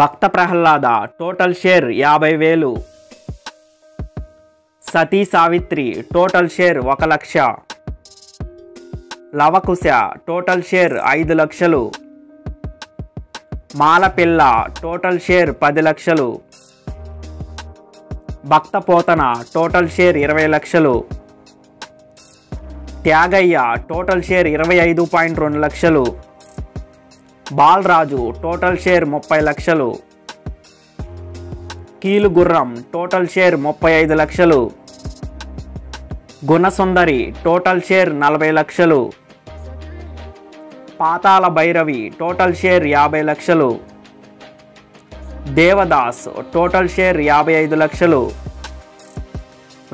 భక్త Prahlada total share 50,000. Sati Savitri total share 1,00,000. Lavakusa total share 5,00,000. Malapilla total share 10,00,000. Bhakta Potana total share 20,00,000. Tyagayya total share 25.2 లక్షలు. Balaraju total share 30,00,000. Keelu Gurram total share 35,00,000. Gunasundari total share 40,00,000. Pathala Bhairavi total share 50,00,000. Devdas total share 55,00,000.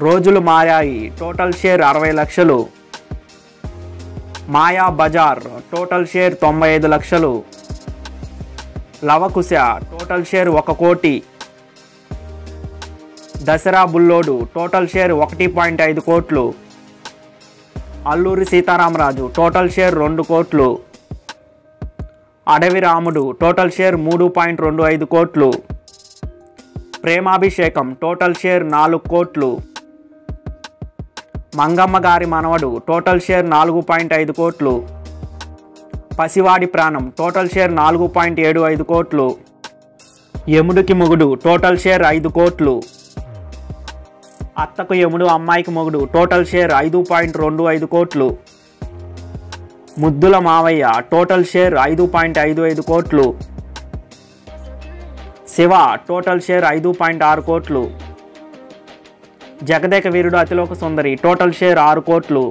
రోజులు మాయాయి total share 60,00,000. Maya Bazar total share 95,00,000. Lavakusa total share 1,00,00,000. Dasara Bullodu total share 1.5 కోట్లు. Alluri Sitaramaraju total share 2 కోట్లు. అడవి రాముడు total share 3.25 కోట్లు. Premabhishekam total share 4 కోట్లు. మంగమ్మగారి మనవడు total share 4.5 కోట్లు. పసివాడి ప్రాణం టోటల్ షేర్ 4.75 కోట్లు. యముడుకి ముగుడు టోటల్ షేర్ 5 కోట్లు. అత్తకు యముడు అమ్మాయికి మొగుడు టోటల్ షేర్ 5.25 కోట్లు. ముద్దుల మావయ్య టోటల్ షేర్ 5.55 కోట్లు. శివ టోటల్ షేర్ 5.6 కోట్లు. జగదేక వీరుధతిలోక సుందరి టోటల్ షేర్ 6 కోట్లు.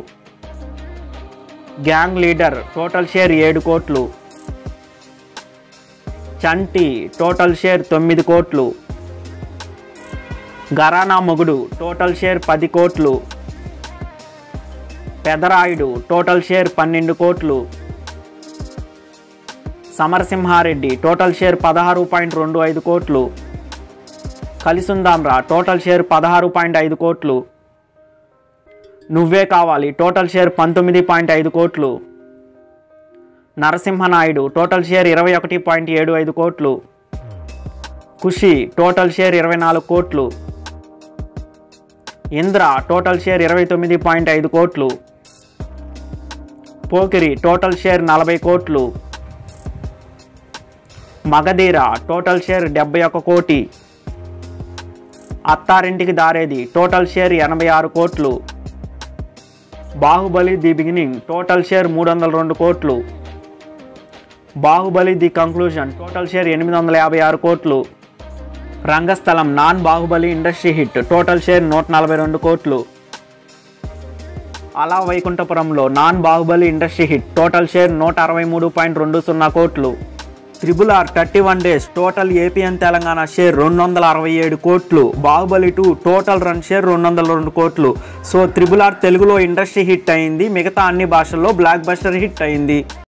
గ్యాంగ్ లీడర్ టోటల్ షేర్ 7 కోట్లు. చంటి టోటల్ షేర్ 9 కోట్లు. గరానా మొగుడు టోటల్ షేర్ 10 కోట్లు. పెదరాయుడు టోటల్ షేర్ 12 కోట్లు. సమరసింహారెడ్డి టోటల్ షేర్ 16.25 కోట్లు. కలిసుందామ్రా టోటల్ షేర్ 16.5 కోట్లు. నువ్వే కావాలి టోటల్ షేర్ 19.5 కోట్లు. నరసింహనాయుడు టోటల్ షేర్ 21.75 కోట్లు. ఖుషి టోటల్ షేర్ 24 కోట్లు. ఇంద్ర టోటల్ షేర్ 29.5 కోట్లు. పోకిరి టోటల్ షేర్ 40 కోట్లు. మగధీర టోటల్ షేర్ 71 కోటి. అత్తారింటికి దారేది టోటల్ షేర్ 86 కోట్లు. Baahubali the beginning total share 302 కోట్లు. Baahubali the conclusion total share 856 కోట్లు. Rangasthalam non Baahubali industry hit total share 142 కోట్లు. Ala Vaikunthapurramuloo non Baahubali industry hit total share 163.20 కోట్లు. Triple R 31 days total AP and Telangana share 267 కోట్లు. Baahubali 2 total run share 202 కోట్లు. So triple R తెలుగులో industry hit అయింది, మిగతా అన్ని భాషల్లో బ్లాక్ బస్టర్ హిట్ అయింది.